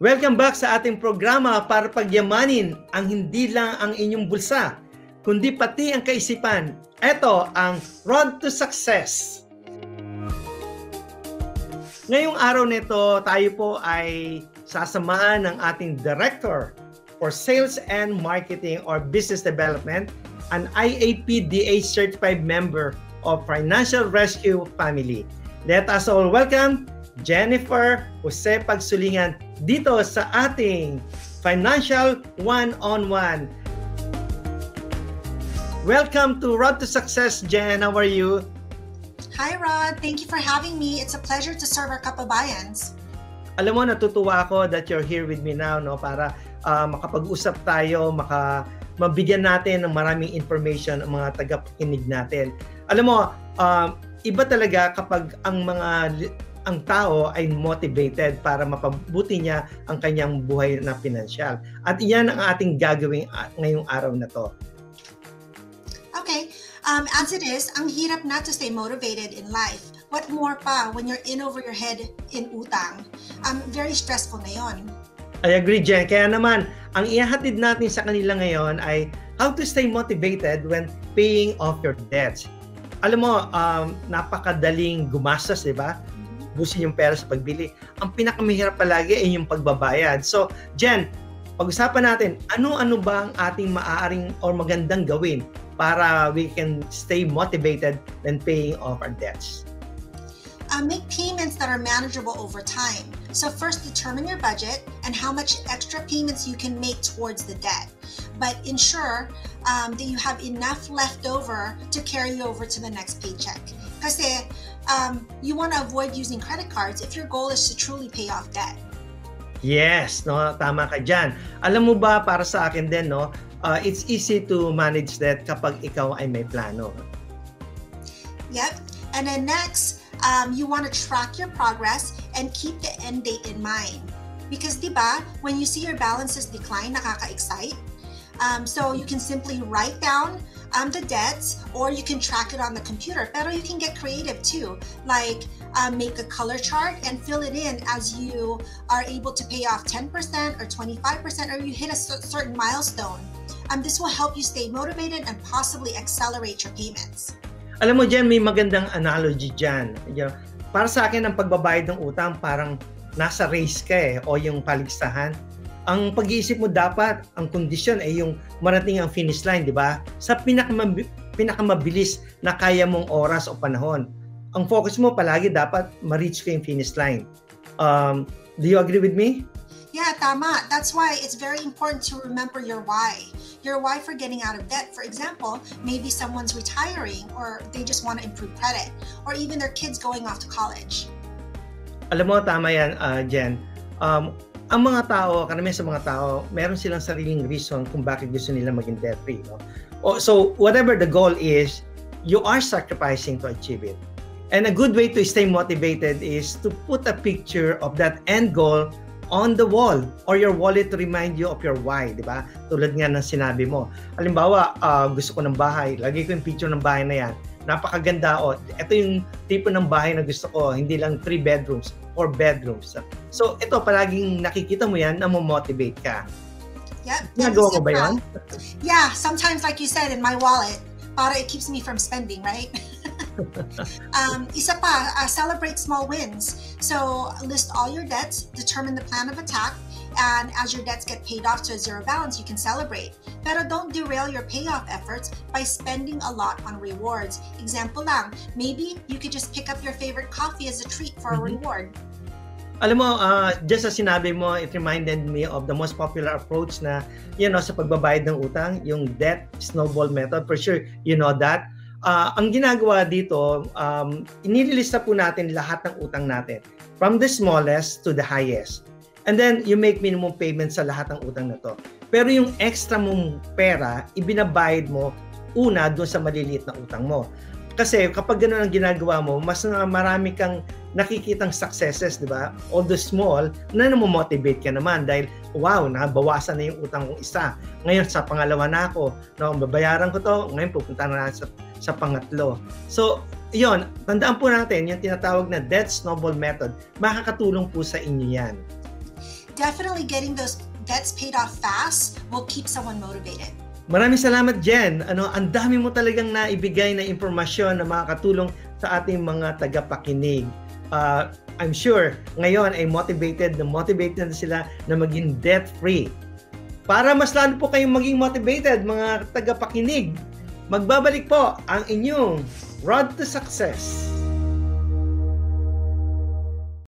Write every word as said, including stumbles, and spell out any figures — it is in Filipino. Welcome back sa ating programa para pagyamanin ang hindi lang ang inyong bulsa, kundi pati ang kaisipan. Ito ang Road to Success. Ngayong araw nito, tayo po ay sasamahan ng ating Director for Sales and Marketing or Business Development, an I A P D A Certified Member of Financial Rescue Family. Let us all welcome Jennifer Jose Pagsulingan dito sa ating Financial One-on-One. Welcome to Road to Success, Jen. How are you? Hi, Rod. Thank you for having me. It's a pleasure to serve our kapabayans. Alam mo, natutuwa ako that you're here with me now, no? Para uh, makapag-usap tayo, maka mabigyan natin ng maraming information ang mga tagapakinig natin. Alam mo, uh, iba talaga kapag ang mga ang tao ay motivated para mapabuti niya ang kanyang buhay na pinansyal. At iyan ang ating gagawin ngayong araw na to. Okay, um, as it is, ang hirap na to stay motivated in life. What more pa when you're in over your head in utang? Um, very stressful na yon. I agree, Jen. Kaya naman, ang ihahatid natin sa kanila ngayon ay how to stay motivated when paying off your debts. Alam mo, um, napakadaling gumastos, di ba? Busin yung pera sa pagbili. Ang pinakamahirap palagi ay yung pagbabayad. So, Jen, pag-usapan natin, ano-ano ba ang ating maaaring or magandang gawin para we can stay motivated when paying off our debts? Uh, make payments that are manageable over time. So first, determine your budget and how much extra payments you can make towards the debt. But ensure um, that you have enough left over to carry over to the next paycheck. Kasi um, you want to avoid using credit cards if your goal is to truly pay off debt. Yes, no, tama ka dyan. Alam mo ba, para sa akin din, no, uh, it's easy to manage debt kapag ikaw ay may plano. Yep. And then next, Um, you want to track your progress and keep the end date in mind. Because, diba, when you see your balances decline, nakaka-excite. Um, so you can simply write down um, the debts, or you can track it on the computer. Pero you can get creative too, like um, make a color chart and fill it in as you are able to pay off ten percent or twenty-five percent, or you hit a certain milestone. Um, this will help you stay motivated and possibly accelerate your payments. Alam mo, Jen, may magandang analogy dyan. Para sa akin, ang pagbabayad ng utang, parang nasa race ka eh, o yung paligsahan. Ang pag-iisip mo dapat, ang kondisyon ay yung marating ang finish line, di ba? Sa pinakamab- pinakamabilis na kaya mong oras o panahon. Ang focus mo palagi dapat ma-reach ka yung finish line. Um, do you agree with me? Yeah, tama. That's why it's very important to remember your why. Your why for getting out of debt. For example, maybe someone's retiring or they just want to improve credit, or even their kids going off to college. Alam mo, tama yan, uh, Jen. Um, ang mga tao, karamihan sa mga tao, meron silang sariling reason kung bakit gusto nila maging debt-free. No? O, so, whatever the goal is, you are sacrificing to achieve it. And a good way to stay motivated is to put a picture of that end goal on the wall or your wallet to remind you of your why, di ba? Tulad nga ng sinabi mo. Halimbawa, uh, gusto ko ng bahay. Lagay ko yung picture ng bahay na yan. Napakaganda. Oh, ito yung tipo ng bahay na gusto ko. Hindi lang three bedrooms, four bedrooms. So, ito, palaging nakikita mo yan na mo-motivate ka. Yep. Nagawa ko ba yan? Yeah, sometimes like you said, in my wallet, para it keeps me from spending, right? um, isa pa, uh, celebrate small wins. So list all your debts, determine the plan of attack, and as your debts get paid off to a zero balance, you can celebrate. Pero don't derail your payoff efforts by spending a lot on rewards. Example lang, maybe you could just pick up your favorite coffee as a treat for mm-hmm. a reward. Alam mo, uh, just as sinabi mo, it reminded me of the most popular approach na, you know, sa pagbabayad ng utang, yung debt snowball method. For sure, you know that. Uh, ang ginagawa dito, um, inililista po natin lahat ng utang natin. From the smallest to the highest. And then, you make minimum payment sa lahat ng utang na to. Pero yung extra mong pera, ibinabayad mo una doon sa maliliit na utang mo. Kasi kapag gano'n ang ginagawa mo, mas marami kang nakikitang successes, di ba? Although small, na namomotivate ka naman dahil, wow, nabawasan na yung utang kong isa. Ngayon, sa pangalawa na ako, no, babayaran ko to, ngayon pupunta na sa, sa pangatlo. So, yon, tandaan po natin yung tinatawag na debt snowball method. Makakatulong po sa inyo yan. definitely getting those debts paid off fast will keep someone motivated. Maraming salamat, Jen. Ano, ang dami mo talagang naibigay na impormasyon na makakatulong sa ating mga tagapakinig. Uh, I'm sure ngayon ay motivated na motivated na sila na maging debt-free. Para mas lalo po kayong maging motivated, mga tagapakinig, magbabalik po ang inyong Road to Success.